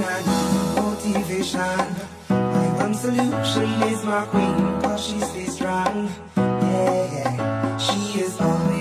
I need motivation. My one solution is my queen, cause she stays strong. Yeah, yeah, she is always